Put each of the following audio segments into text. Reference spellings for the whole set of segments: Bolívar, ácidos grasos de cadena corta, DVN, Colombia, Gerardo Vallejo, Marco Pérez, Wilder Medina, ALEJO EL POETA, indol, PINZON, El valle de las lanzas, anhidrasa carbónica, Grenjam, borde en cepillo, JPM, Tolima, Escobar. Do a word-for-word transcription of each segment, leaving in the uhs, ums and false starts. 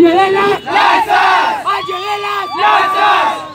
¡Valle de las Lanzas! ¡Valle de las Lanzas!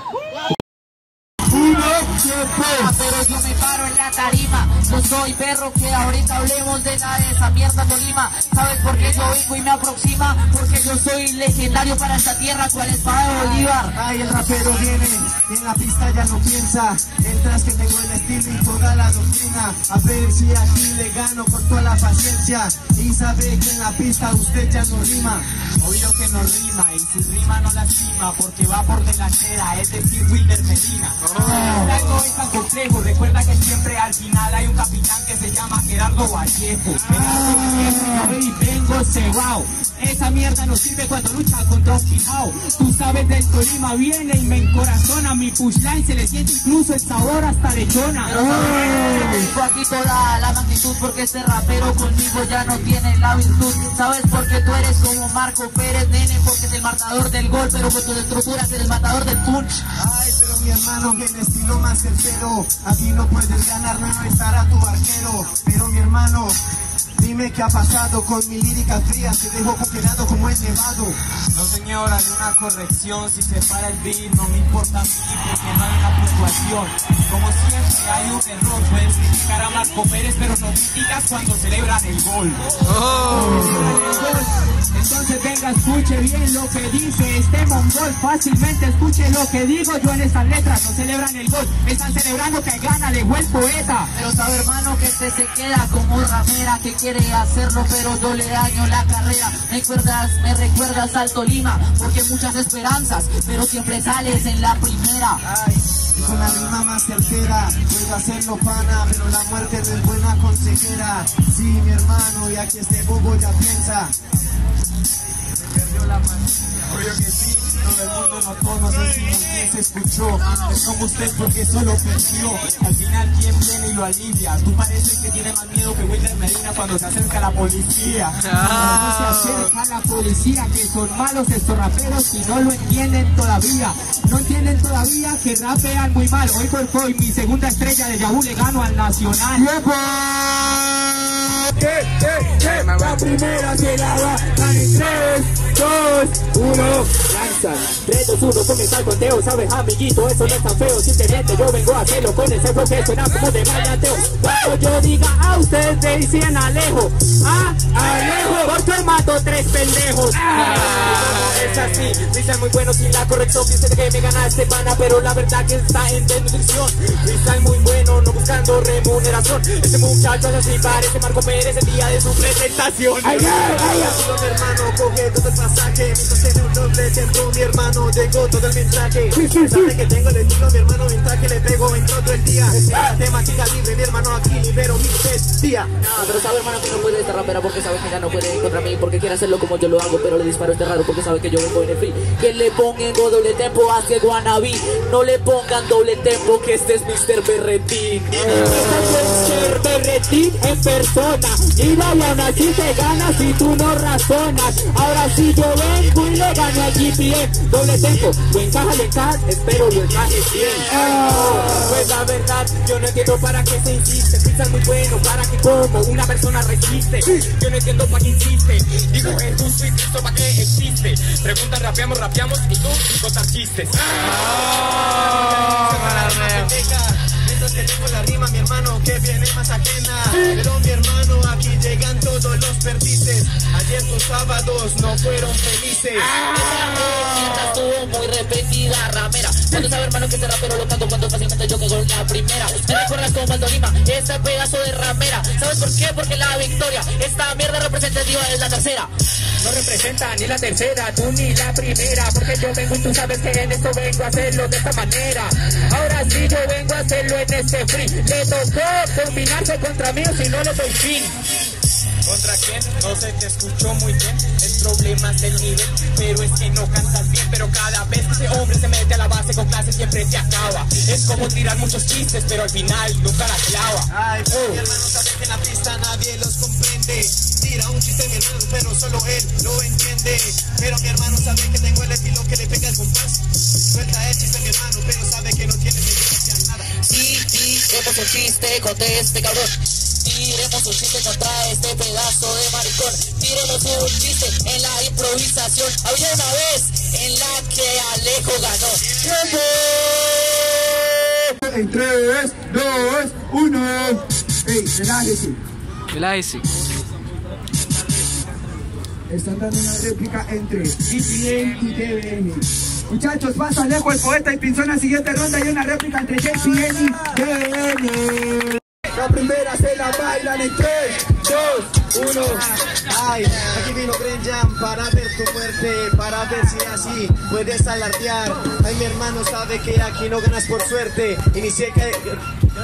Uno, pero yo me paro en la tarima. No soy perro que ahorita hablemos de nada de esa mierda Tolima. ¿Sabes por qué yo vengo y me aproxima? Porque yo soy legendario para esta tierra, cual espada de Bolívar. Ay, el rapero viene, en la pista ya no piensa. Entras que tengo el estilo y toda la doctrina. A ver si aquí le gano con toda la paciencia. Y sabe que en la pista usted ya no rima. Obvio que no rima, y si rima no lastima, porque va por delantera, es decir, Wilder Medina. El blanco es tan complejo, recuerda que siempre al final hay un capitán que se llama Gerardo Vallejo. Y vengo cebao. Esa mierda no sirve cuando lucha contra Quijao. Tú sabes del Tolima viene y me encorazona. Mi pushline se le siente incluso el sabor hasta lechona. Yo aquí toda la magnitud, porque este rapero conmigo ya no tiene la virtud. Sabes porque tú eres como Marco Pérez, nene, porque es el matador del gol, pero con tus estructuras eres el matador del punch. Ay, pero mi hermano, que en estilo más certero, aquí no puedes ganar, no estar a tu barquero. Pero mi hermano, dime qué ha pasado con mi lírica fría, se dejó congelado como el nevado. No señora, ni una corrección, si se para el beat no me importa a mí, porque no hay una puntuación. Como siempre hay un error, puedes criticar a Marco Pérez, pero no criticas cuando celebran el gol. Oh. Entonces venga, escuche bien lo que dice este mongol, fácilmente escuche lo que digo yo en estas letras. No celebran el gol, están celebrando que gana Alejo el Poeta. Pero sabe hermano que este se queda como ramera que quiere hacerlo, pero yo le daño la carrera. Me recuerdas, me recuerdas al Tolima, porque muchas esperanzas, pero siempre sales en la primera. Ay, y con la rima más certera, puedo hacerlo pana, pero la muerte no es buena consejera. Sí, mi hermano, y aquí este bobo ya piensa. Se perdió la paciencia. Obvio que sí, todo el mundo notó, no sé si no se escuchó. Es como usted porque solo perdió. Al final, ¿quién viene y lo alivia? Tú pareces que tiene más miedo que Wilder Medina cuando se acerca la policía. Cuando se acerca la policía, que son malos estos raperos y no lo entienden todavía. No entienden todavía que rapean muy mal. Hoy por hoy, mi segunda estrella de Yahoo le gano al Nacional. Eh, eh, eh. La primera que la va en tres, dos, uno. Lanzan, tres, dos, uno, comienza el conteo. Sabes amiguito, eso no es tan feo. Simplemente yo vengo a hacerlo con ese bloque. Suena como de balateo. Cuando yo diga a ustedes le dicen Alejo. Ah, Alejo, porque mato tres pendejos. Ah, es así, freestyle muy bueno sin la corrección. Quise que me ganaste pana, pero la verdad que está en desnutrición. Freestyle muy bueno, no buscando remuneración. Este muchacho es así, parece Marco Pérez el día de su presentación. Ay, ay, ay, ay. Hermano, coge todo el pasaje. Me sucede un doble centro, mi hermano. Llegó todo el mensaje. Sí, sí, sabe sí. Que tengo el estilo, mi hermano. Mensaje le pego en todo el día. La temática libre, mi hermano. Aquí libero mi bestia. No, pero sabe, hermano, que no puede esta rapera, porque sabe que ya no puede contra mí, porque quiere hacerlo como yo lo hago, pero le disparo este raro, porque sabe que yo vengo en el free. Que le pongan doble tempo hacia Guanabí. No le pongan doble tempo, que este es míster Berretín. míster Berretín en persona. Y aún así te ganas si tú no razonas. Ahora sí yo vengo y le gano al J P M. Doble tempo, o encaja, le encaja, espero lo encajes bien. Oh, pues la verdad, yo no entiendo para qué se insiste. Freestyle muy bueno, para que como una persona resiste. Yo no entiendo para qué insiste. Digo, es justo y justo para qué existe. Pregunta, rapeamos, rapeamos y tú contas chistes. Que tengo la rima, mi hermano, que viene más ajena. Pero mi hermano, aquí llegan todos los perdices. Ayer tus sábados no fueron felices. Esta estuvo muy repetida, ramera. Cuando sabe, hermano, que este rapero lo canto cuando fácilmente yo quedo en la primera. Me recuerdas como el Tolima, este pedazo de ramera. ¿Sabes por qué? Porque la victoria, esta mierda representativa es la tercera. No representa ni la tercera, tú ni la primera, porque yo vengo y tú sabes que en esto vengo a hacerlo de esta manera. Ahora sí yo vengo a hacerlo en este free. Le tocó combinarse contra mí o si no le doy fin. ¿Contra quién? No se te escuchó muy bien. El problema es el nivel, pero es que no cantas bien. Pero cada vez que ese hombre se mete a la base con clase siempre se acaba. Es como tirar muchos chistes, pero al final nunca la clava. Ay, pues, oh. Mi hermano sabe que en la pista nadie los comprende. Tira un chiste mi hermano, pero solo él lo entiende. Pero mi hermano sabe que tengo el estilo que le pega el compás. Suelta el chiste mi hermano, pero sabe que no tiene desgracia nada. Sí, sí, como un chiste, conteste cabrón. Tiremos un chiste contra este pedazo de maricón. Tiremos un chiste en la improvisación. Había una vez en la que Alejo ganó. ¡Tiempo! En tres, dos, uno. ¡Ey, relájese! Relájese. Están dando una réplica entre J P M y D V N. Muchachos, pasa Alejo el Poeta y pinzón la siguiente ronda y una réplica entre J P M y D V N. La primera se la bailan en tres, dos, uno. Ay, aquí vino Grenjam para ver tu muerte, para ver si así puedes alardear. Ay, mi hermano sabe que aquí no ganas por suerte. Inicié que...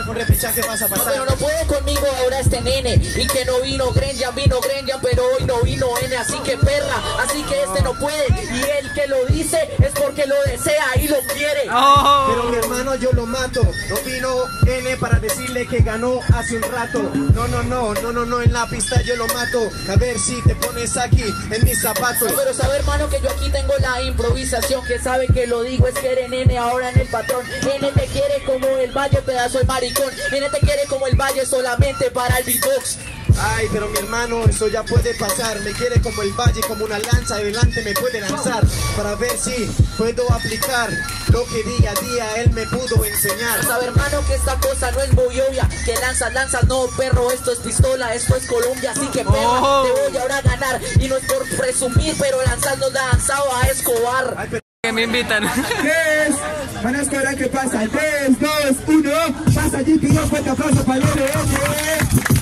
con repechaje vas a pasar. No, pero no puede conmigo ahora este nene. Y que no vino Grenjam, vino Grenjam, pero hoy no vino N, así que perra, así que este no puede. Y el que lo dice es porque lo desea y lo quiere. Oh. Pero mi hermano yo lo mato. No vino N para decirle que ganó hace un rato. No, no, no, no, no, no, en la pista yo lo mato. A ver si te pones aquí en mis zapatos. No, pero sabe hermano que yo aquí tengo la improvisación. Que sabe que lo digo es que eres N ahora en el patrón. N te quiere como el valle, pedazo de maricón, N te quiere como el valle solamente para el beatbox. Ay, pero mi hermano, eso ya puede pasar. Me quiere como el valle, como una lanza. Adelante me puede lanzar para ver si puedo aplicar lo que día a día él me pudo enseñar. Sabe hermano que esta cosa no es muy obvia. Que lanzas, lanzas, no perro, esto es pistola, esto es Colombia. Así que perra, oh, te voy ahora a ganar. Y no es por presumir, pero lanzando lanzaba a Escobar. Ay, pero... que me invitan. tres, van a esperar que pasa. tres, dos, uno. Pasa allí, pido fuerte aplauso para el D V N.